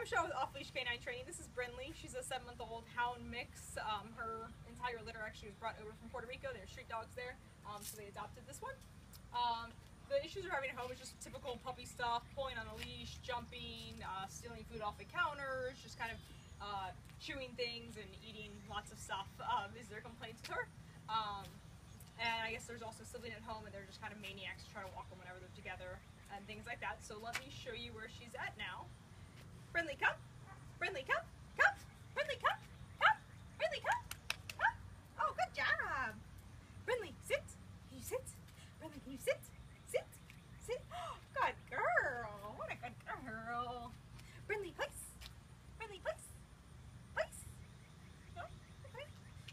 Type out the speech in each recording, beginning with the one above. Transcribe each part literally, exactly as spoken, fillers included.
I'm Michelle with Off-Leash K nine Training. This is Brinley. She's a seven-month-old hound mix. Um, her entire litter actually was brought over from Puerto Rico. There are street dogs there, um, so they adopted this one. Um, the issues we're having at home is just typical puppy stuff, pulling on a leash, jumping, uh, stealing food off the counters, just kind of uh, chewing things and eating lots of stuff um, is their complaints with her. Um, and I guess there's also sibling at home, and they're just kind of maniacs to try to walk them whenever they're together and things like that. So let me show you where she's at now. Brinley, come! Brinley, come! Come! Brinley, come! Come! Brinley, come! Come! Oh, good job! Brinley, sit! Can you sit? Brinley, can you sit? Sit! Sit! Oh, good girl! What a good girl! Brinley, place! Brinley, place! Place! No? Okay.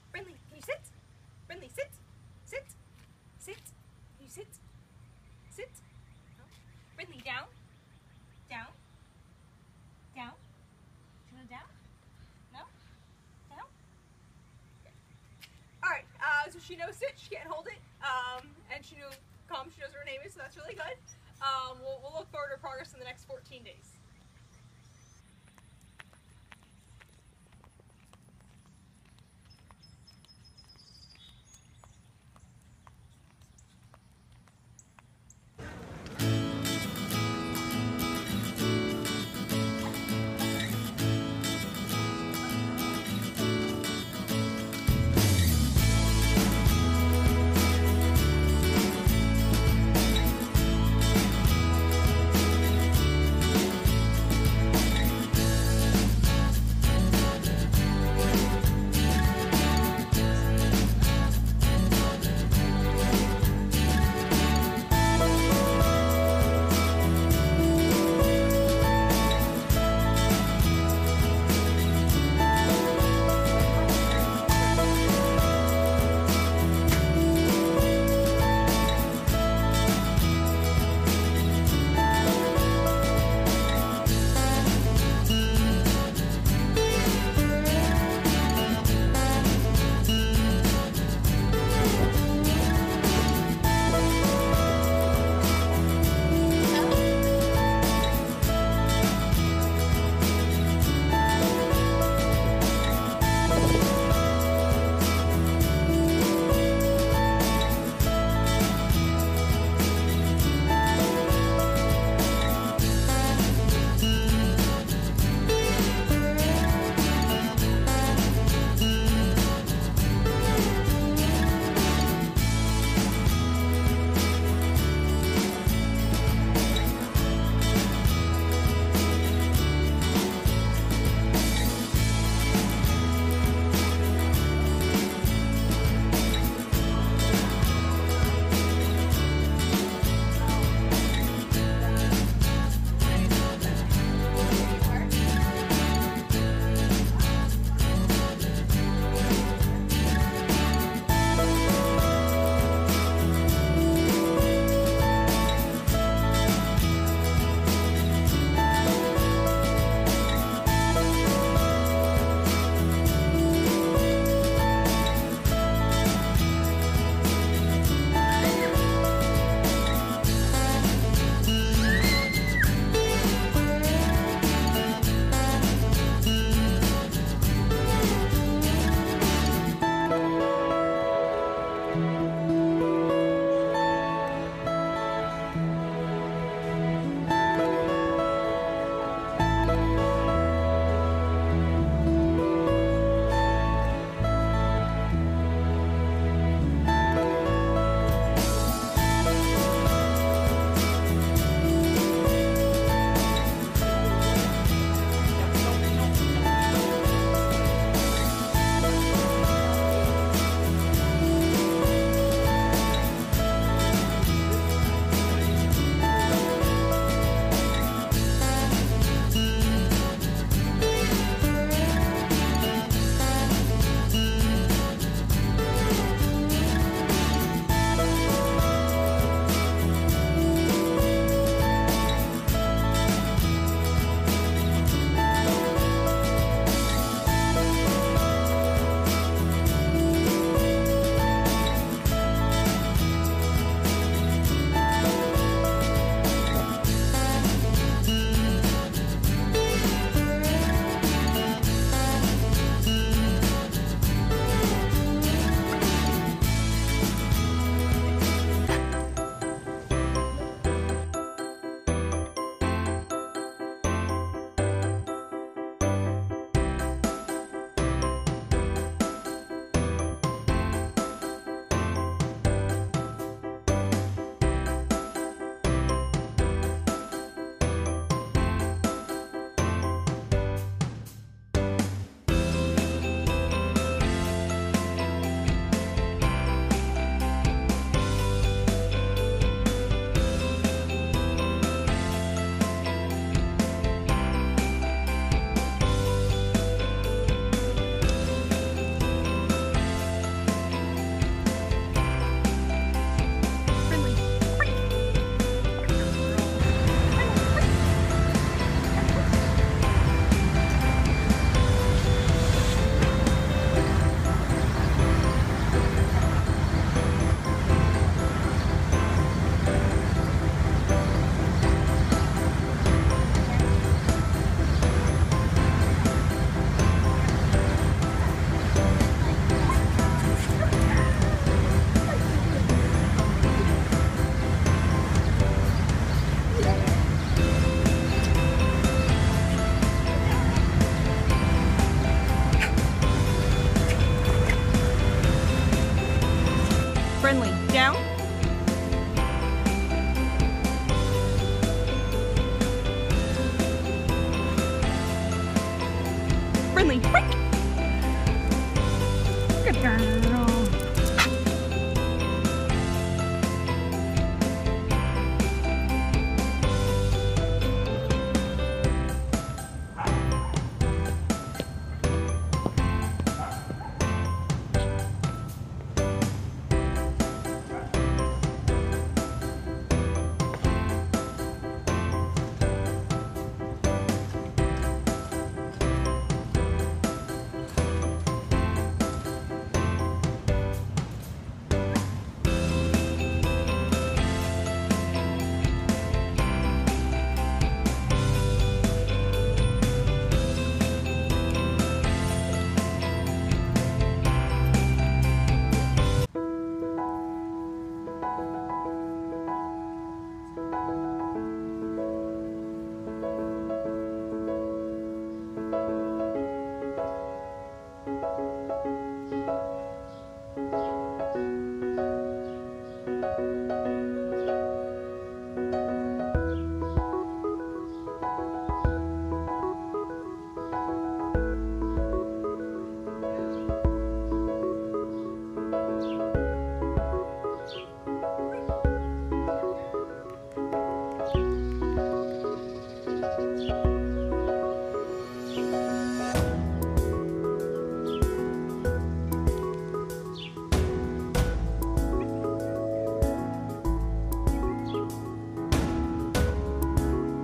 Brinley, can you sit? Brinley, sit! Sit! Sit! Can you sit? Sit! No? Brinley, down! Down! Down? You want to down? No? Down? Okay. Alright, uh, so she knows it, she can't hold it, um, and she knows calm, she knows what her name is, so that's really good. Um, we'll, we'll look forward to progress in the next fourteen days. Brinley. Good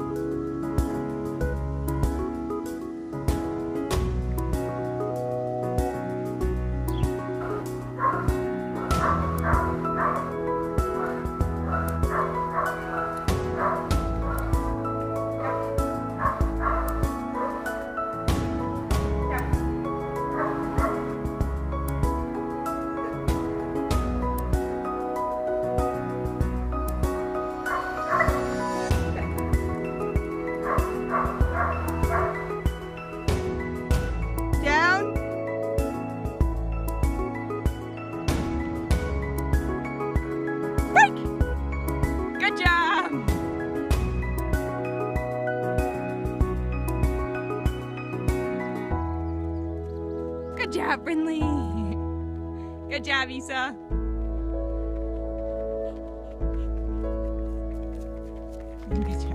girl. Good job, Brinley. Good job, Isa. Good job.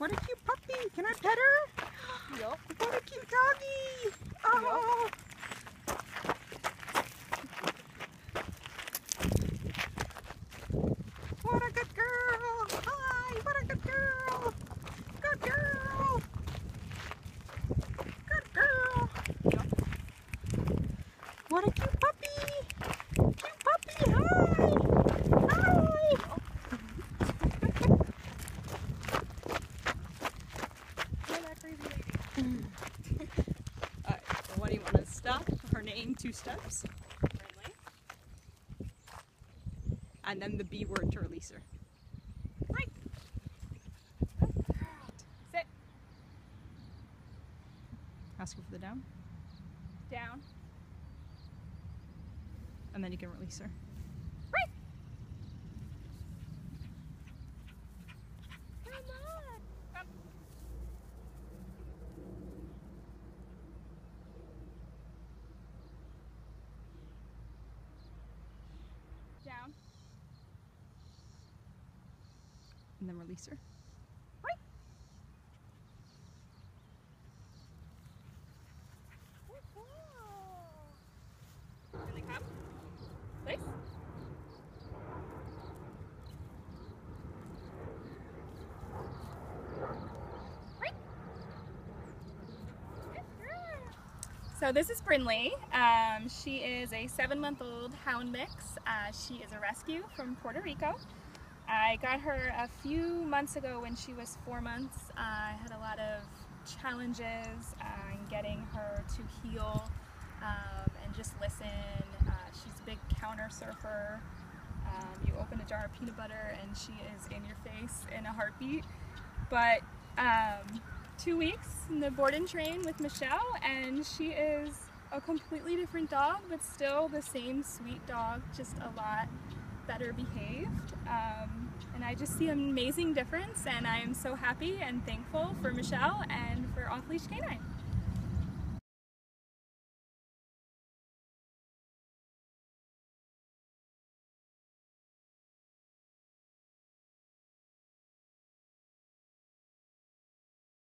What a cute puppy. Can I pet her? Yep. What a cute doggy. Oh. Yep. What a cute puppy! Cute puppy! Hi! Hi! You're that crazy lady. Alright, so what do you want to stop? Her name, two steps. Brinley. And then the B word to release her. Right! Sit! Ask her for the down. Down. And then you can release her. Right. Come on. Come. Down. And then release her. Right. Really come. Nice. So this is Brinley. Um, she is a seven-month-old hound mix. Uh, she is a rescue from Puerto Rico. I got her a few months ago when she was four months. Uh, I had a lot of challenges uh, in getting her to heal um, and just listen. She's a big counter surfer. Um, you open a jar of peanut butter and she is in your face in a heartbeat. But um, two weeks in the board and train with Michelle, and she is a completely different dog, but still the same sweet dog, just a lot better behaved. Um, and I just see an amazing difference, and I am so happy and thankful for Michelle and for Off-Leash K nine.